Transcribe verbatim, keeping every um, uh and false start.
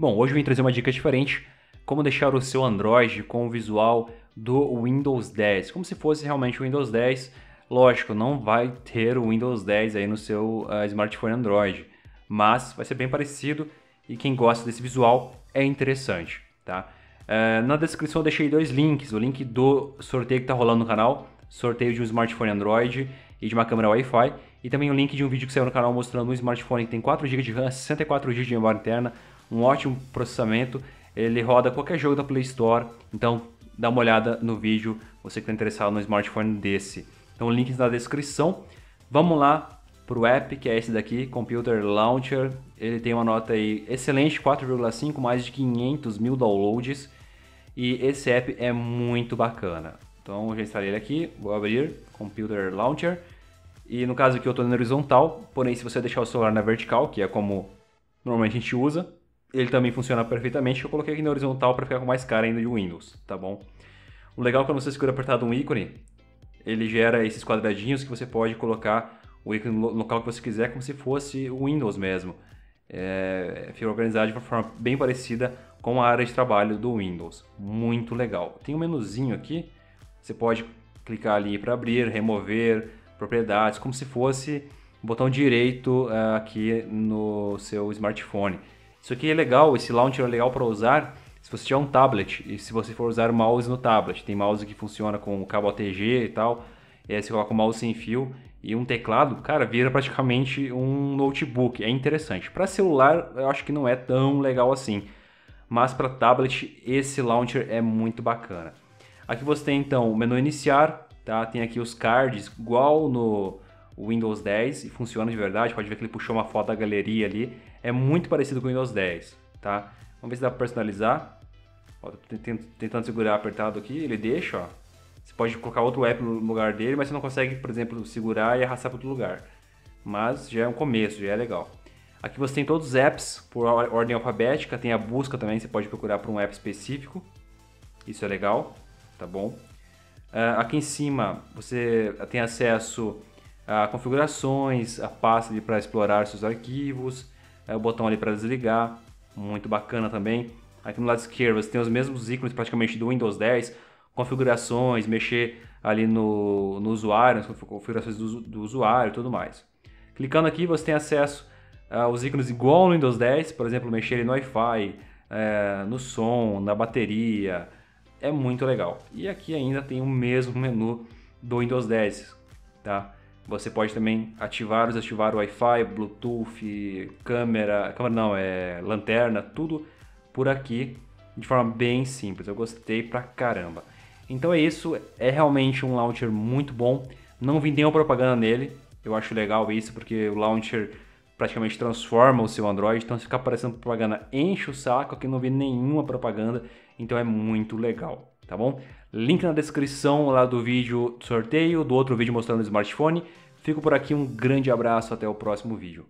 Bom, hoje eu vim trazer uma dica diferente, como deixar o seu Android com o visual do Windows dez, como se fosse realmente o Windows dez. Lógico, não vai ter o Windows dez aí no seu uh, smartphone Android, mas vai ser bem parecido e quem gosta desse visual é interessante, tá? Uh, na descrição eu deixei dois links, o link do sorteio que tá rolando no canal, sorteio de um smartphone Android e de uma câmera Wi-Fi, e também o link de um vídeo que saiu no canal mostrando um smartphone que tem quatro gigas de RAM, sessenta e quatro gigas de memória interna, um ótimo processamento, ele roda qualquer jogo da Play Store, então dá uma olhada no vídeo, você que está interessado no smartphone desse. Então links na descrição. Vamos lá para o app, que é esse daqui, Computer Launcher, ele tem uma nota aí excelente, quatro vírgula cinco, mais de quinhentos mil downloads, e esse app é muito bacana. Então eu já instalei ele aqui, vou abrir Computer Launcher, e no caso aqui eu estou na horizontal, porém se você deixar o celular na vertical, que é como normalmente a gente usa, ele também funciona perfeitamente. Eu coloquei aqui na horizontal para ficar com mais cara ainda de Windows, tá bom? O legal é que quando você segura apertado um ícone, ele gera esses quadradinhos que você pode colocar o ícone no local que você quiser, como se fosse o Windows mesmo. É, fica organizado de uma forma bem parecida com a área de trabalho do Windows. Muito legal. Tem um menuzinho aqui, você pode clicar ali para abrir, remover, propriedades, como se fosse o botão direito uh, aqui no seu smartphone. Isso aqui é legal, esse launcher é legal para usar se você tiver um tablet e se você for usar mouse no tablet. Tem mouse que funciona com o cabo O T G e tal, e aí você coloca o mouse sem fio e um teclado, cara, vira praticamente um notebook, é interessante. Para celular eu acho que não é tão legal assim, mas para tablet esse launcher é muito bacana. Aqui você tem então o menu iniciar, tá? Tem aqui os cards, igual no Windows dez, e funciona de verdade, pode ver que ele puxou uma foto da galeria ali, é muito parecido com o Windows dez, tá? Vamos ver se dá para personalizar. Ó, tentando segurar apertado aqui, ele deixa, ó. Você pode colocar outro app no lugar dele, mas você não consegue, por exemplo, segurar e arrastar para outro lugar. Mas já é um começo, já é legal. Aqui você tem todos os apps por ordem alfabética, tem a busca também, você pode procurar por um app específico. Isso é legal, tá bom? Uh, aqui em cima você tem acesso a configurações, a pasta para explorar seus arquivos, o botão ali para desligar, muito bacana também. Aqui no lado esquerdo você tem os mesmos ícones praticamente do Windows dez, configurações, mexer ali no, no usuário, nas configurações do, do usuário e tudo mais. Clicando aqui você tem acesso aos ícones igual no Windows dez, por exemplo, mexer no Wi-Fi, é, no som, na bateria, é muito legal. E aqui ainda tem o mesmo menu do Windows dez, tá? Você pode também ativar ou desativar o Wi-Fi, Bluetooth, câmera, câmera não, é lanterna, tudo por aqui de forma bem simples. Eu gostei pra caramba. Então é isso, é realmente um launcher muito bom. Não vi nenhuma propaganda nele, eu acho legal isso porque o launcher praticamente transforma o seu Android, então se ficar aparecendo propaganda enche o saco, aqui não vi nenhuma propaganda, então é muito legal, tá bom? Link na descrição lá do vídeo do sorteio, do outro vídeo mostrando o smartphone. Fico por aqui, um grande abraço, até o próximo vídeo.